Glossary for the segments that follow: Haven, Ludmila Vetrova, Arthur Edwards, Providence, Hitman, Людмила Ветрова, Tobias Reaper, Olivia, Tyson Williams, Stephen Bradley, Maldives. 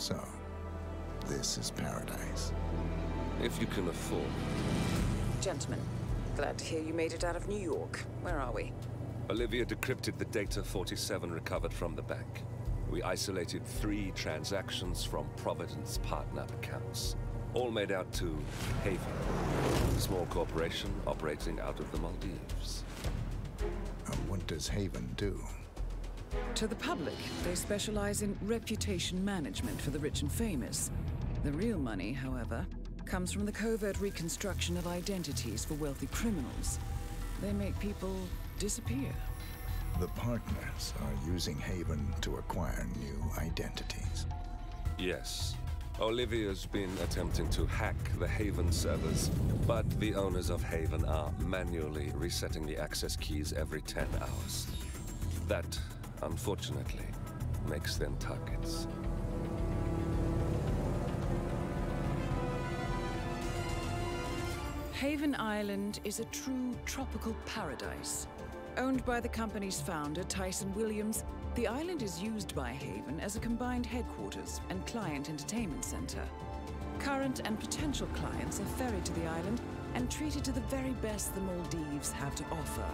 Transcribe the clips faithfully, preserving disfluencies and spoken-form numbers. So, this is paradise. If you can afford it. Gentlemen, glad to hear you made it out of New York. Where are we? Olivia decrypted the data forty-seven recovered from the bank. We isolated three transactions from Providence partner accounts. All made out to Haven, a small corporation operating out of the Maldives. And what does Haven do? To the public, they specialize in reputation management for the rich and famous. The real money, however, comes from the covert reconstruction of identities for wealthy criminals. They make people disappear. The partners are using Haven to acquire new identities. Yes. Olivia's been attempting to hack the Haven servers, but the owners of Haven are manually resetting the access keys every ten hours. That, unfortunately, makes them targets. Haven Island is a true tropical paradise. Owned by the company's founder, Tyson Williams, the island is used by Haven as a combined headquarters and client entertainment center. Current and potential clients are ferried to the island and treated to the very best the Maldives have to offer.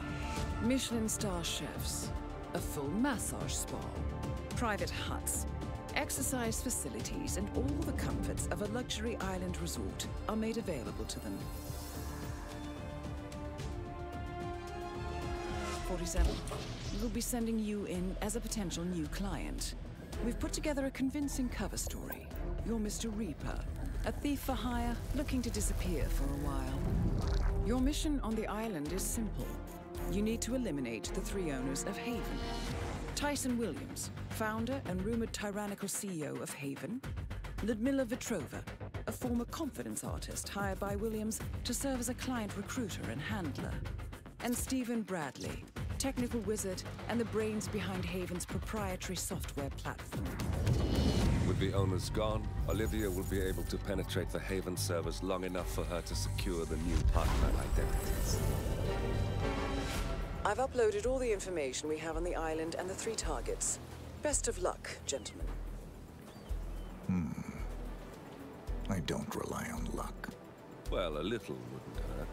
Michelin star chefs, a full massage spa, private huts, exercise facilities, and all the comforts of a luxury island resort are made available to them. forty-seven. We'll be sending you in as a potential new client. We've put together a convincing cover story. You're Mister Reaper, a thief for hire looking to disappear for a while. Your mission on the island is simple. You need to eliminate the three owners of Haven. Tyson Williams, founder and rumored tyrannical C E O of Haven. Ludmila Vetrova, a former confidence artist hired by Williams to serve as a client recruiter and handler. And Stephen Bradley, technical wizard and the brains behind Haven's proprietary software platform. With the owners gone, Olivia will be able to penetrate the Haven servers long enough for her to secure the new partner identities. I've uploaded all the information we have on the island and the three targets. Best of luck, gentlemen. Hmm. I don't rely on luck. Well, a little wouldn't hurt.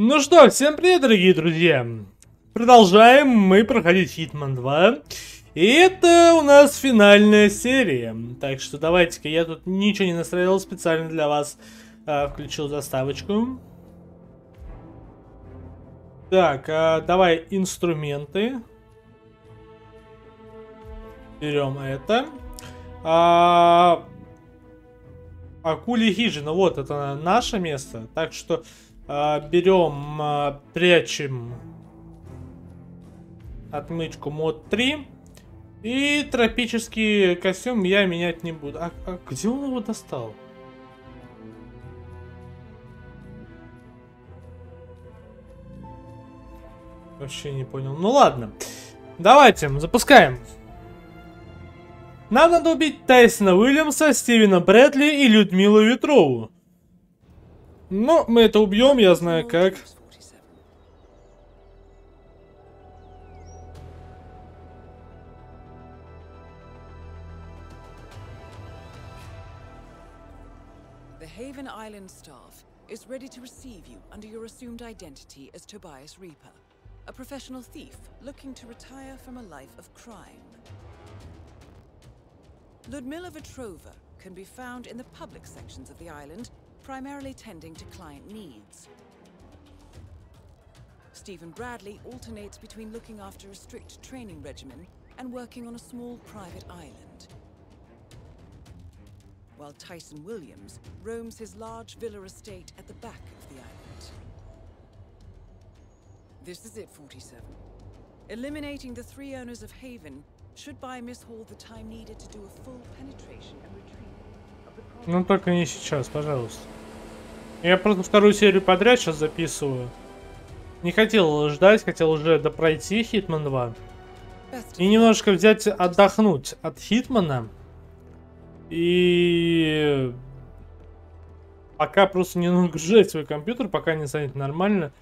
Ну что, всем привет, дорогие друзья! Продолжаем мы проходить Хитман два. И это у нас финальная серия. Так что давайте-ка, я тут ничего не настраивал специально для вас. А, включил заставочку. Так, а, давай инструменты. Берем это. А, акули хижина, вот это наше место. Так что... Берем, прячем отмычку мод три. И тропический костюм я менять не буду. А, а где он его достал? Вообще не понял. Ну ладно. Давайте, запускаем. Нам надо убить Тайсона Уильямса, Стивена Брэдли и Людмилу Ветрову. Но мы это убьем, я знаю как. The Haven Island staff is ready to receive you under your assumed identity as Tobias Reaper, a professional thief looking to retire from a life of crime. Ludmila Vetrova can be found in the public sections of the island, primarily tending to client needs. Stephen Bradley alternates between looking after a strict training regimen and working on a small private island, while Tyson Williams roams his large villa estate at the back of the island. This is it, forty-seven. Eliminating the three owners of Haven Ну только не сейчас, пожалуйста. Я просто вторую серию подряд сейчас записываю. Не хотел ждать, хотел уже допройти Хитман два. И немножко взять, отдохнуть от Хитмана. И... пока просто не нагружать свой компьютер, пока не станет нормально.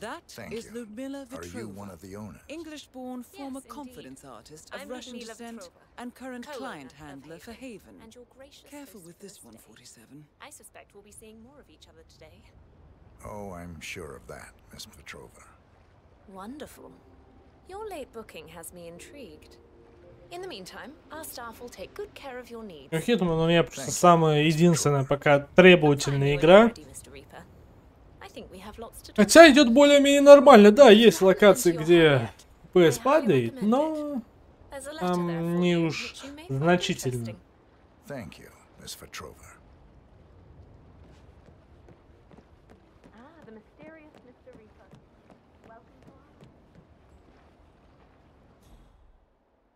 That is Ludmila Vetrova, English-born former confidence artist of Russian descent and current client handler for Haven. Careful with this one, forty-seven. I suspect we'll be seeing more of each other today. Oh, I'm sure of that, Miss Vetrova. Wonderful. Your late booking has me intrigued. In the meantime, our staff will take good care of your needs. Хитман у меня просто самая единственная пока требовательная игра. Хотя идет более-менее нормально, да, есть локации, где пэ эс падает, но там не уж значительно.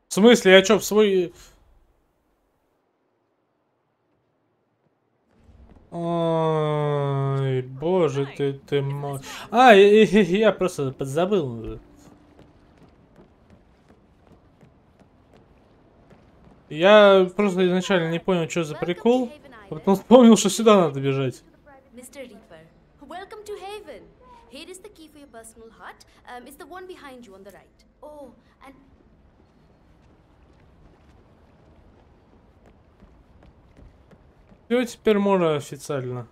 В смысле, я чё, в свой... Ой, боже ты, ты мой. А, я, я просто подзабыл. Я просто изначально не понял, что за прикол. Потом вспомнил, что сюда надо бежать. Все, теперь можно официально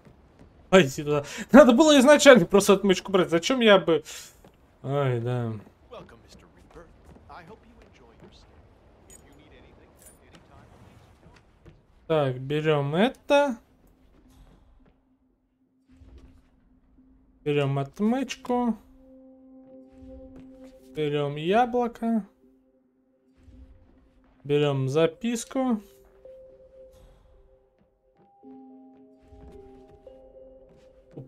пойти туда. Надо было изначально просто отмычку брать. Зачем я бы... Ай, да. Так, берем это. Берем отмычку. Берем яблоко. Берем записку.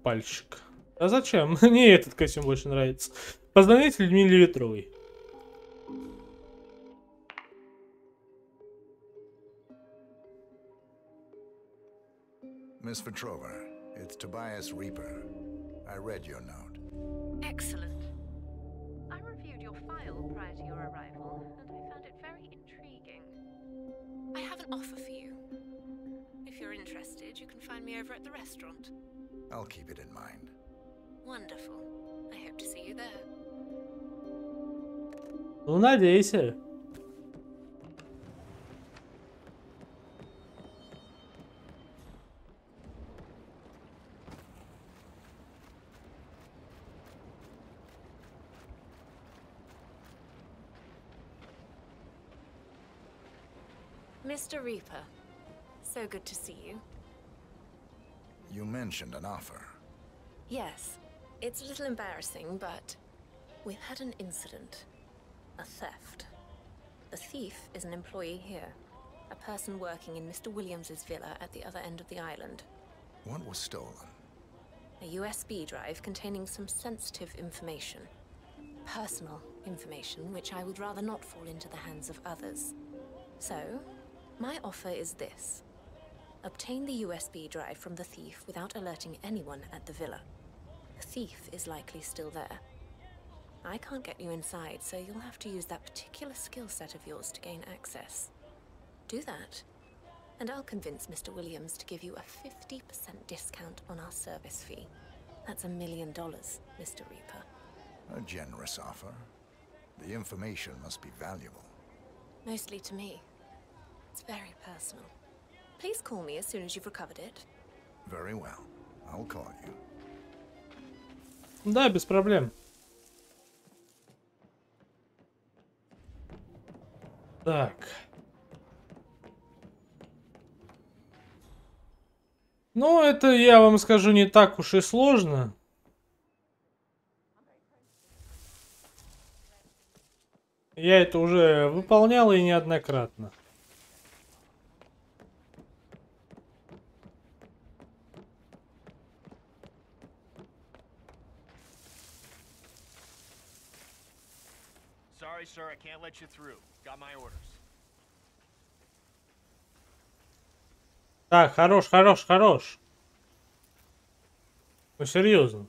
Пальчик. А зачем? Мне этот костюм больше нравится. Познакомьтесь с Людмилой Ветровой. Miss Vetrova, it's Tobias Reaper. I read your note. Excellent. I reviewed your file prior to your arrival, and I found it very intriguing. I have an offer for you. If you're interested, you can find me over at the restaurant. I'll keep it in mind. Wonderful. I hope to see you there. Ну, надейся. Mister Reaper, so good to see you. You mentioned an offer. Yes. It's a little embarrassing, but we've had an incident. A theft. The thief is an employee here. A person working in Mister Williams's villa at the other end of the island. What was stolen? A U S B drive containing some sensitive information. Personal information, which I would rather not fall into the hands of others. So, my offer is this. Obtain the U S B drive from the thief without alerting anyone at the villa. The thief is likely still there. I can't get you inside, so you'll have to use that particular skill set of yours to gain access. Do that, and I'll convince Mister Williams to give you a fifty percent discount on our service fee. That's a million dollars, Mister Reaper. A generous offer. The information must be valuable. Mostly to me. It's very personal. Please call me as soon as you've recovered it. Very well. I'll call you. Да, без проблем. Так. Ну, это, я вам скажу, не так уж и сложно. Я это уже выполнял и неоднократно. sorry, sir. I can't let you through. Got my orders. Так, хорош, хорош, хорош. Ну, серьезно.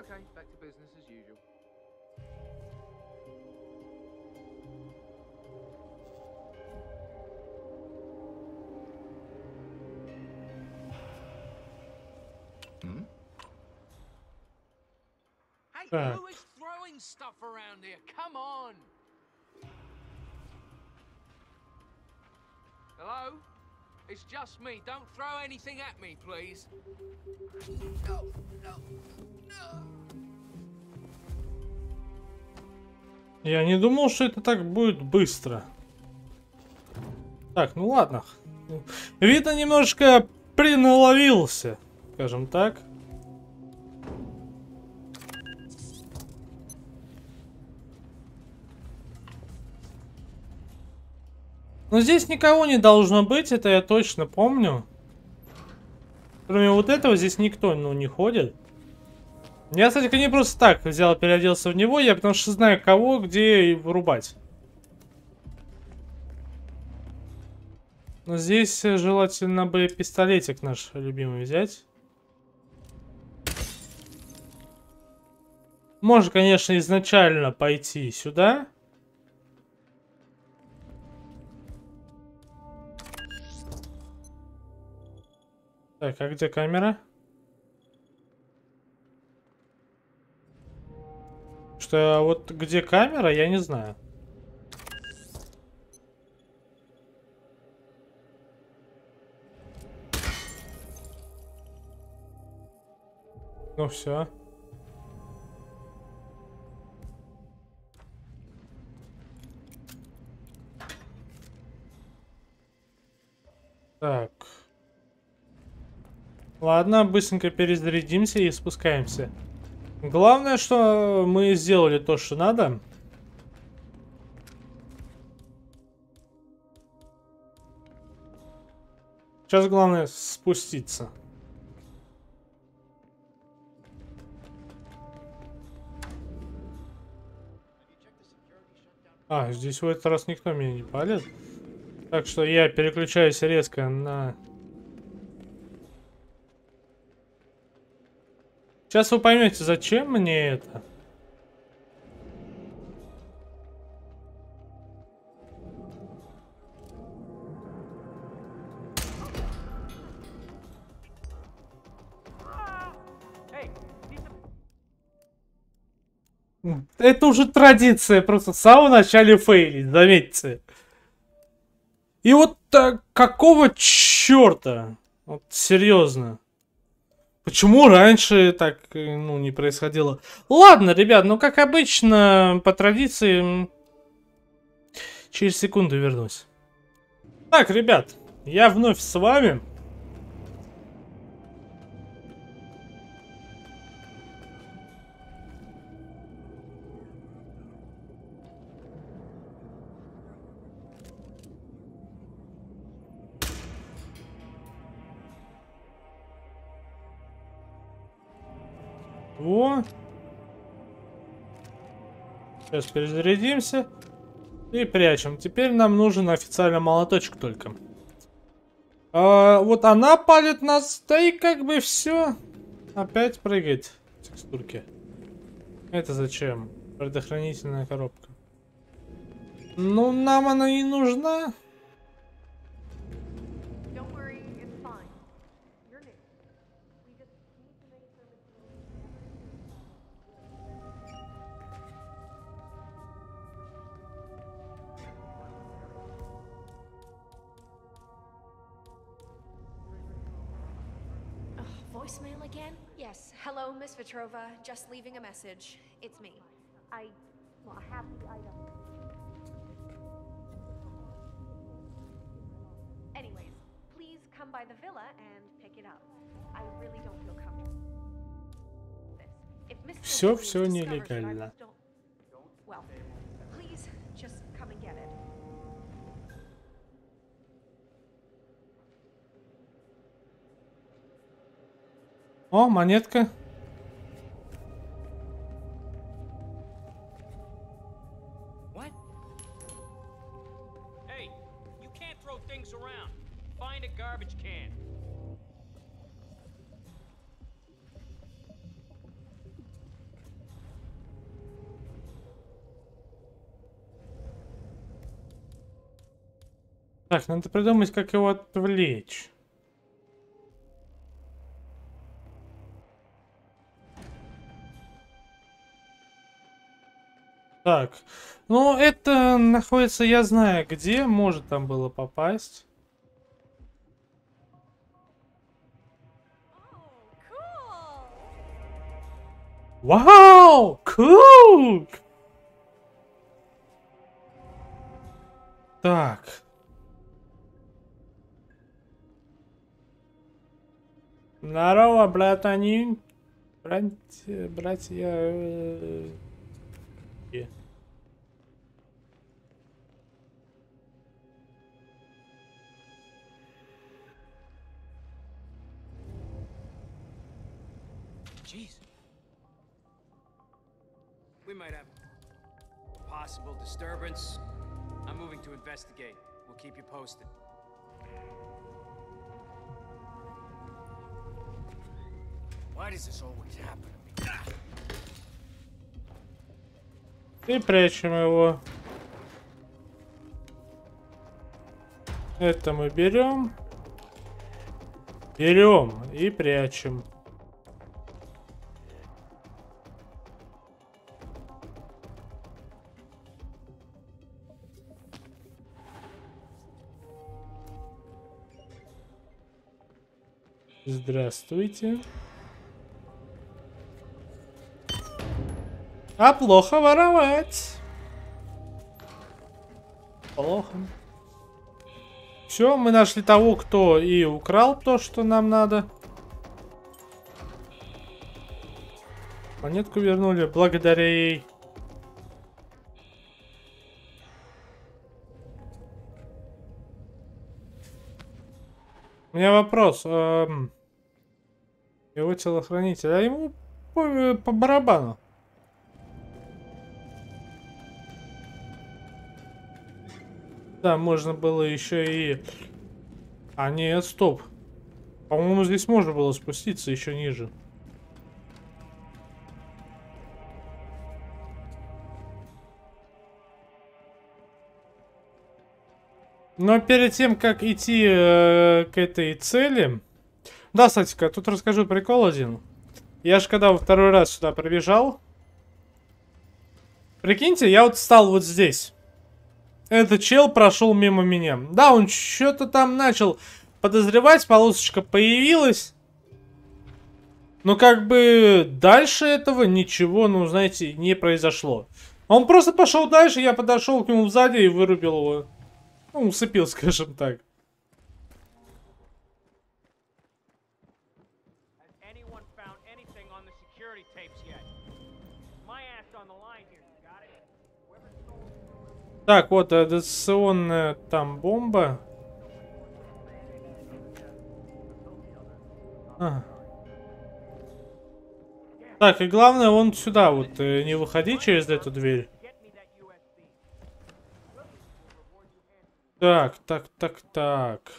Okay, back to business as usual. Hmm? Hey, uh. who is throwing stuff around here? Come on! Hello? It's just me. Don't throw anything at me, please. No, no, no. Я не думал, что это так будет быстро. Так, ну ладно. Видно, немножко приналовился, скажем так. Но здесь никого не должно быть, это я точно помню. Кроме вот этого здесь никто, ну, не ходит. Я, кстати, не просто так взял, переоделся в него, я потому что знаю, кого, где и вырубать. Но здесь желательно бы пистолетик наш любимый взять. Можно, конечно, изначально пойти сюда. Так, а где камера? Что вот где камера, я не знаю. Ну все. Так. Ладно, быстренько перезарядимся и спускаемся. Главное, что мы сделали то, что надо. Сейчас главное спуститься. А, здесь в этот раз никто меня не палит. Так что я переключаюсь резко на... Сейчас вы поймете, зачем мне это. Это уже традиция, просто в самом начале фейлить, заметьте. И вот так, какого черта? Вот серьезно. Почему раньше так, ну, не происходило? Ладно, ребят, ну, как обычно, по традиции, через секунду вернусь. Так, ребят, я вновь с вами. Во. Сейчас перезарядимся и прячем. Теперь нам нужен официально молоточек только. А, вот она палит нас, да и как бы все. Опять прыгать. Текстурки. Это зачем? Предохранительная коробка. Ну, нам она и нужна. Hello, Miss Vetrova. Just leaving a message. It's me. I, well, I have the item. Anyways, please come by the villa and pick it up. I really don't feel comfortable. If Miss Все, все нелегально. Well, please just come and get it. О, монетка. Так, надо придумать, как его отвлечь. Так, ну это находится, я знаю где, может там было попасть. Вау, кул! Так. Здорово, братанин. Братья, братья... Might have possible disturbance. I'm moving to investigate. We'll keep you posted. Why does this always happen to me? И прячем его. Это мы берем, берем и прячем. Здравствуйте. А плохо воровать. Плохо. Все, мы нашли того, кто и украл то, что нам надо. Монетку вернули благодаря ей. У меня вопрос. Эм... Его телохранитель, а ему по, по барабану. Да, можно было еще и... А нет, стоп. По-моему, здесь можно было спуститься еще ниже. Но перед тем, как идти э, к этой цели... Да, кстати-ка, тут расскажу прикол один. Я же когда во второй раз сюда пробежал, прикиньте, я вот встал вот здесь. Этот чел прошел мимо меня. Да, он что-то там начал подозревать, полосочка появилась. Но как бы дальше этого ничего, ну знаете, не произошло. Он просто пошел дальше, я подошел к нему сзади и вырубил его. Ну, усыпил, скажем так. Так, вот, адационная там бомба. А. Так, и главное, вон сюда вот, не выходи через эту дверь. Так, так, так, так.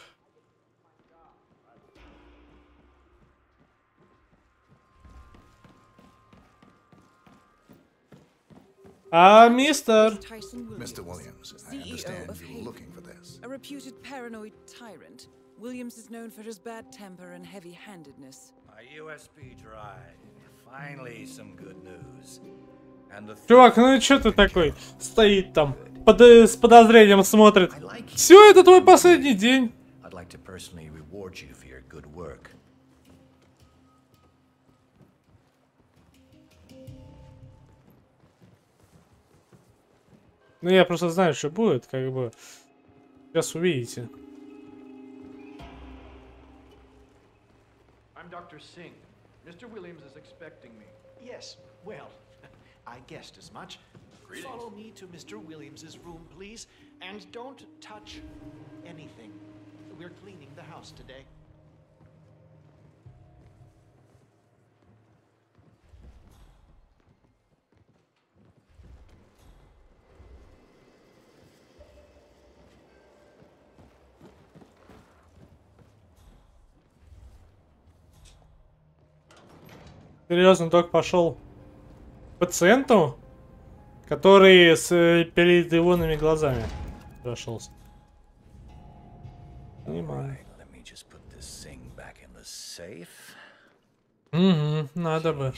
А, мистер. Мистер Уильямс, я understand you're looking for this. A reputed paranoid tyrant, Williams is known for his bad temper and heavy-handedness. My ю эс би drive. Finally some good news. Чувак, ну и чё ты такой стоит там, под, с подозрением смотрит? Все, это твой последний день. Ну я просто знаю, что будет, как бы. Сейчас увидите. I'm доктор Singh. Мистер Уильямс expecting me. Yes, well. I guessed as much. Greetings. Follow me to Mister Williams's room, please, and don't touch anything. We're cleaning the house today. Серьезно, док пошел пациенту, который с перед ионными глазами прошелся. Понимаю. Угу, надо бы.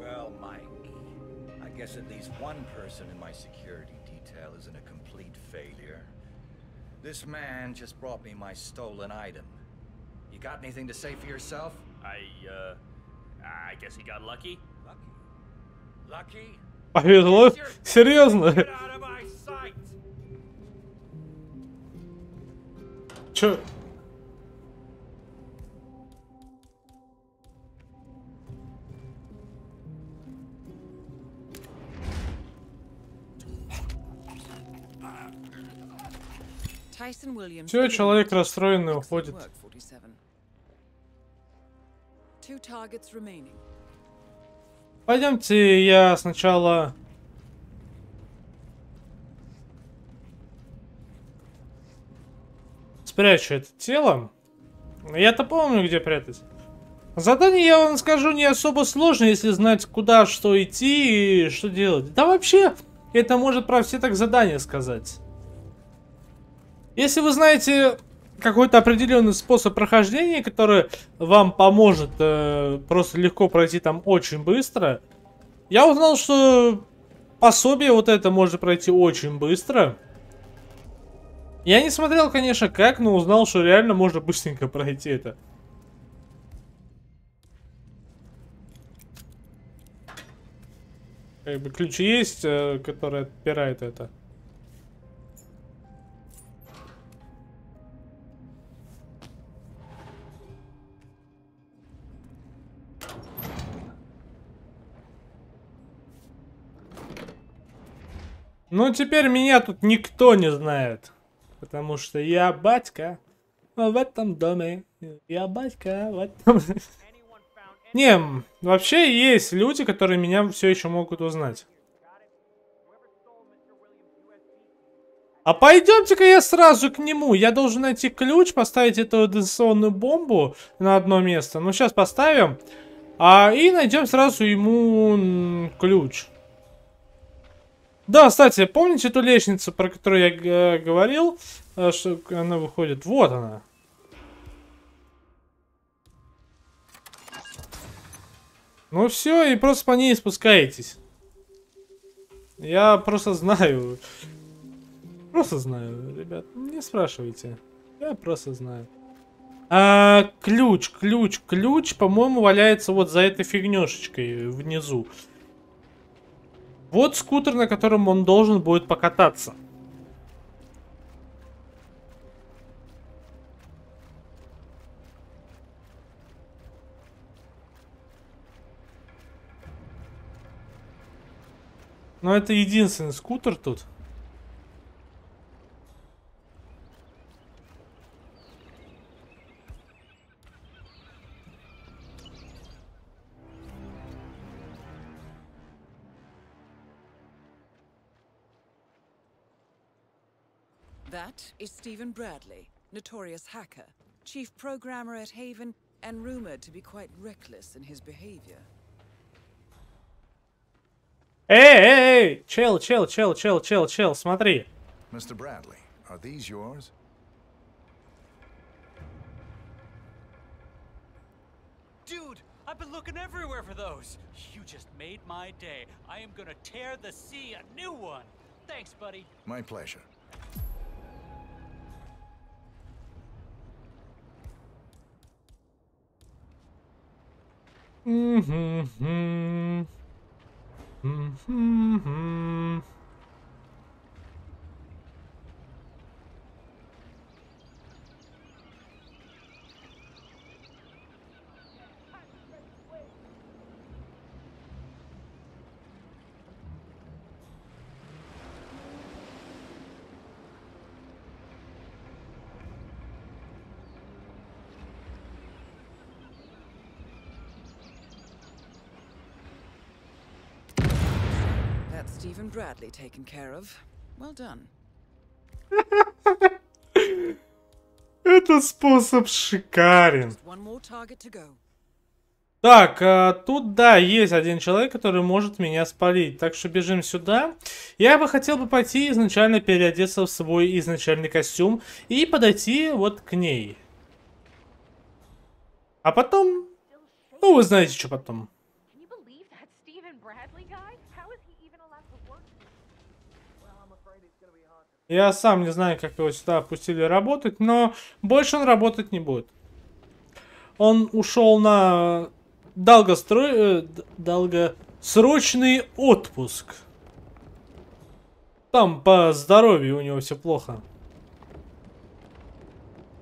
Well, Mike, I guess at least one person in my security detail isn't a complete failure. This man just brought me my stolen item. You got anything to say for yourself? I, uh, I guess he got lucky. Lucky? Lucky? Повезло? Серьезно? Че? Все, человек расстроенный уходит. Пойдемте, я сначала... спрячу это тело. Я-то помню, где прятать. Задание, я вам скажу, не особо сложное, если знать, куда, что идти и что делать. Да вообще, это может про все так задание сказать. Если вы знаете какой-то определенный способ прохождения, который вам поможет э, просто легко пройти там очень быстро. Я узнал, что пособие вот это можно пройти очень быстро. Я не смотрел, конечно, как, но узнал, что реально можно быстренько пройти это. Как бы ключ есть, э, который отпирает это. Ну, теперь меня тут никто не знает. Потому что я батька в этом доме. Я батька в этом доме. Не, вообще есть люди, которые меня все еще могут узнать. А пойдемте-ка я сразу к нему. Я должен найти ключ, поставить эту дистанционную бомбу на одно место. Ну, сейчас поставим. А, и найдем сразу ему ключ. Да, кстати, помните эту лестницу, про которую я э, говорил, э, что она выходит? Вот она. Ну все, и просто по ней спускаетесь. Я просто знаю. Просто знаю, ребят, не спрашивайте. Я просто знаю. А, ключ, ключ, ключ, по-моему, валяется вот за этой фигнёшечкой внизу. Вот скутер, на котором он должен будет покататься. Но это единственный скутер тут. That is Stephen Bradley, notorious hacker, chief programmer at Haven, and rumored to be quite reckless in his behavior. Эй, эй, эй, чел, чел, чел, чел, чел, чел, смотри. Мистер Bradley, are these yours? Dude, I've been looking everywhere for those. You just made my day. I am gonna tear the sea a new one. Thanks, buddy. My pleasure. Mm-hmm. Mm-hmm. Stephen Bradley taken care of. Well done. Этот способ шикарен. Так, а, тут, да, есть один человек, который может меня спалить. Так что бежим сюда. Я бы хотел бы пойти изначально переодеться в свой изначальный костюм и подойти вот к ней. А потом... Ну, вы знаете, что потом. Я сам не знаю, как его сюда опустили работать, но больше он работать не будет. Он ушел на долгостро... долгосрочный отпуск. Там по здоровью у него все плохо.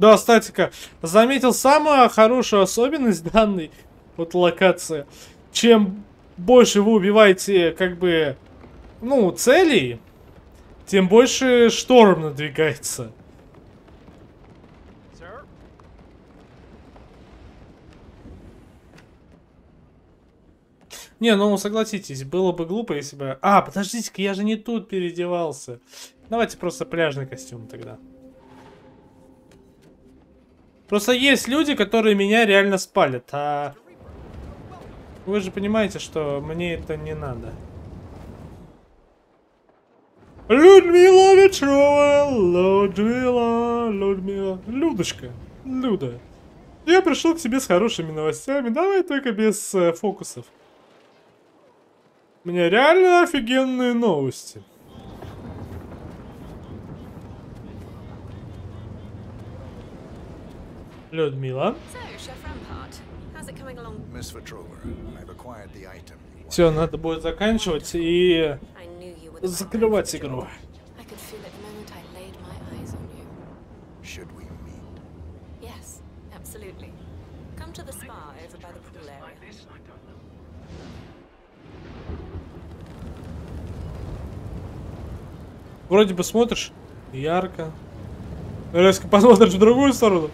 Да, кстати-ка, заметил самую хорошую особенность данной вот локации. Чем больше вы убиваете, как бы, ну, целей... Тем больше шторм надвигается. Sir? Не, ну согласитесь, было бы глупо, если бы... А, подождите-ка, я же не тут переодевался. Давайте просто пляжный костюм тогда. Просто есть люди, которые меня реально спалят, а... Вы же понимаете, что мне это не надо. Людмила Ветрова, Людмила, Людмила, Людочка, Люда, я пришел к тебе с хорошими новостями, давай только без э, фокусов. У меня реально офигенные новости. Людмила. Все, надо будет заканчивать и... закрывать игру. Вроде бы смотришь ярко, резко посмотришь в другую сторону.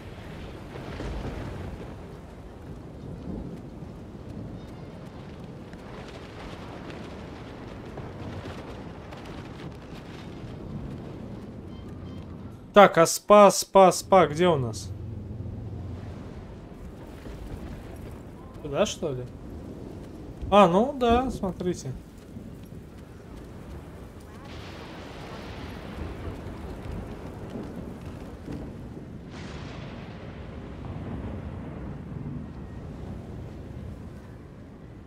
Так, а спа, спа, спа, где у нас? Туда, что ли? А, ну да, смотрите.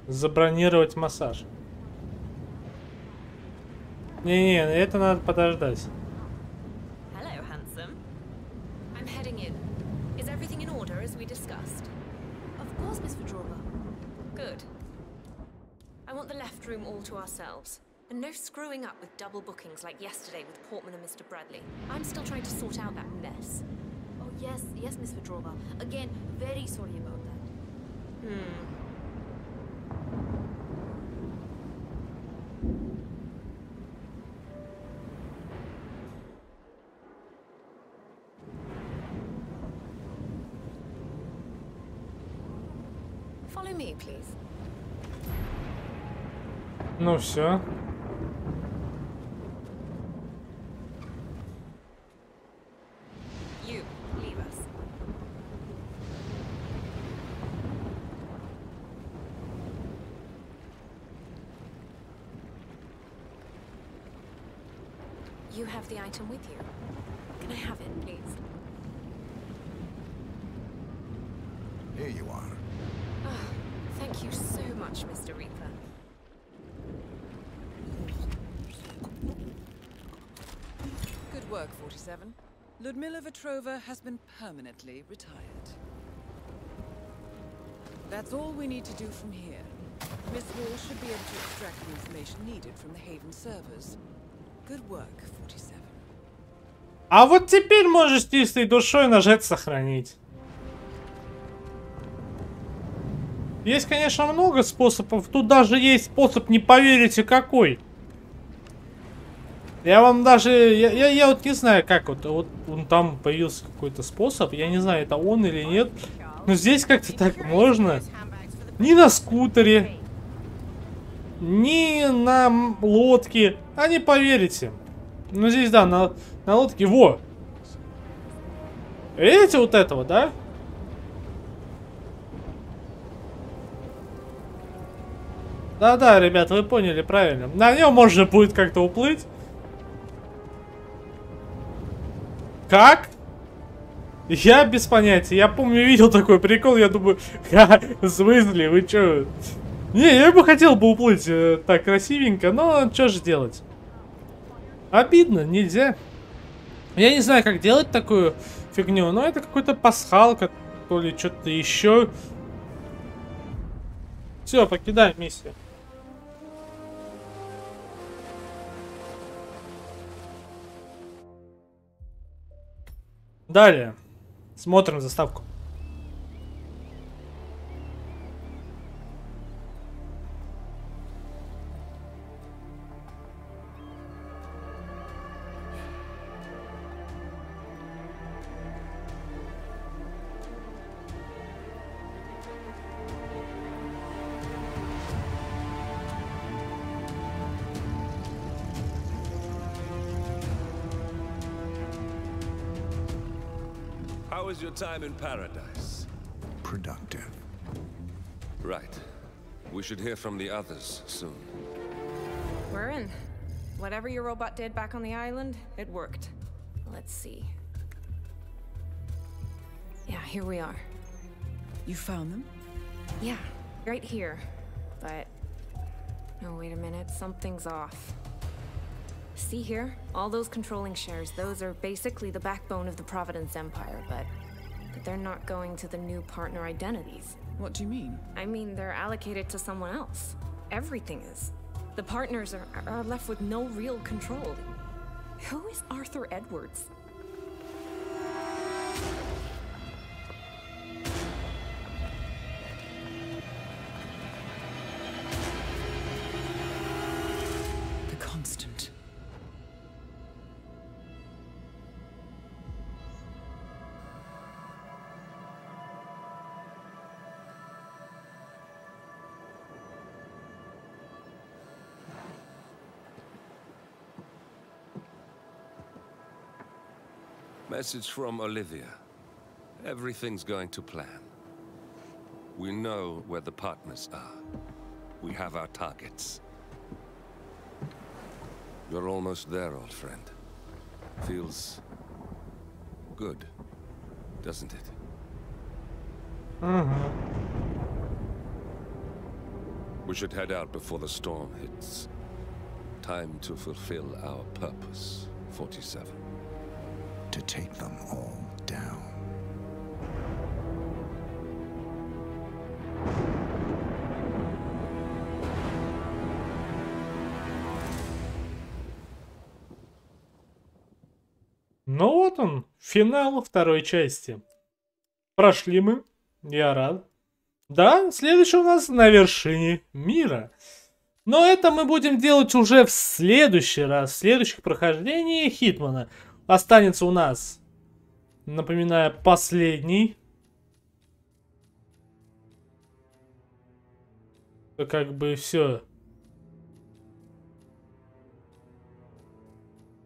Забронировать массаж. Не-не, это надо подождать. And no screwing up with double bookings like yesterday with Portman and Mister Bradley. I'm still trying to sort out that mess. Oh yes, yes, Miss Vetrova. Again, very sorry about that. Hmm. Follow me, please. Ну все. You have the item with you. Can I have it, please? Here you are. Oh, thank you so much, Mister Reaper. Good work, forty-seven. Ludmila Vetrova has been permanently retired. That's all we need to do from here. Miss Hall should be able to extract the information needed from the Haven servers. Good work, forty-seven. А вот теперь можешь чистой душой нажать сохранить. Есть, конечно, много способов. Тут даже есть способ, не поверите, какой. Я вам даже... Я, я, я вот не знаю, как вот, вот он там появился какой-то способ. Я не знаю, это он или нет. Но здесь как-то так можно. Ни на скутере, ни на лодке. А не поверите. Ну здесь, да, на, на лодке. Во! Видите вот этого, да? Да-да, ребят, вы поняли правильно. На нем можно будет как-то уплыть. Как? Я без понятия. Я помню, видел такой прикол, я думаю, ха, в смысле, вы чё? Не, я бы хотел бы уплыть э, так красивенько, но что же делать? Обидно, нельзя. Я не знаю, как делать такую фигню, но это какой-то пасхалка, то ли что-то еще. Все, покидаем миссию. Далее. Смотрим заставку. How was your time in paradise? Productive. Right. We should hear from the others soon. We're in. Whatever your robot did back on the island, it worked. Let's see. Yeah, here we are. You found them? Yeah, right here. But... no, wait a minute. Something's off. See here? All those controlling shares, those are basically the backbone of the Providence Empire, but, but they're not going to the new partner identities. What do you mean? I mean, they're allocated to someone else. Everything is. The partners are, are left with no real control. Who is Arthur Edwards? The Constant. Message from Olivia. Everything's going to plan. We know where the partners are. We have our targets. You're almost there, old friend. Feels good, doesn't it? Mm-hmm. We should head out before the storm hits. Time to fulfill our purpose, forty-seven. To take them all down. Ну вот он, финал второй части. Прошли мы, я рад. Да, следующий у нас на вершине мира. Но это мы будем делать уже в следующий раз, в следующих прохождениях Хитмана. Останется у нас, напоминаю, последний. Это как бы все.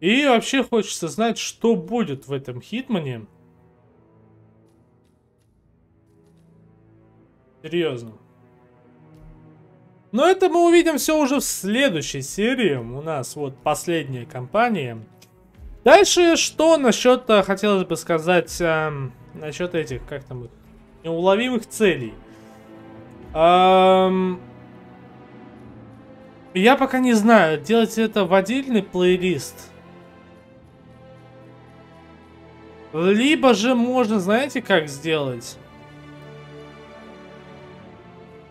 И вообще хочется знать, что будет в этом Хитмане. Серьезно. Но это мы увидим все уже в следующей серии. У нас вот последняя кампания. Дальше что насчет, хотелось бы сказать, э, насчет этих, как там, неуловимых целей. Эм... Я пока не знаю, делать это в отдельный плейлист. Либо же можно, знаете, как сделать?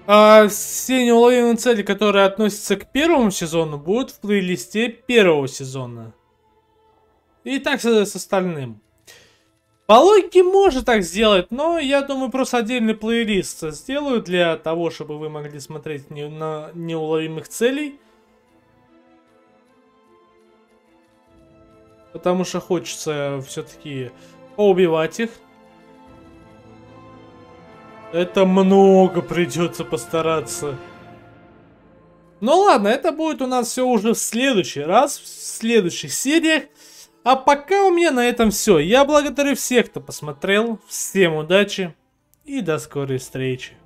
А все неуловимые цели, которые относятся к первому сезону, будут в плейлисте первого сезона. И так с остальным. По логике можно так сделать, но я думаю, просто отдельный плейлист сделаю для того, чтобы вы могли смотреть не на неуловимых целей. Потому что хочется все-таки поубивать их. Это много придется постараться. Ну ладно, это будет у нас все уже в следующий раз, в следующих сериях. А пока у меня на этом все. Я благодарю всех, кто посмотрел. Всем удачи и до скорой встречи.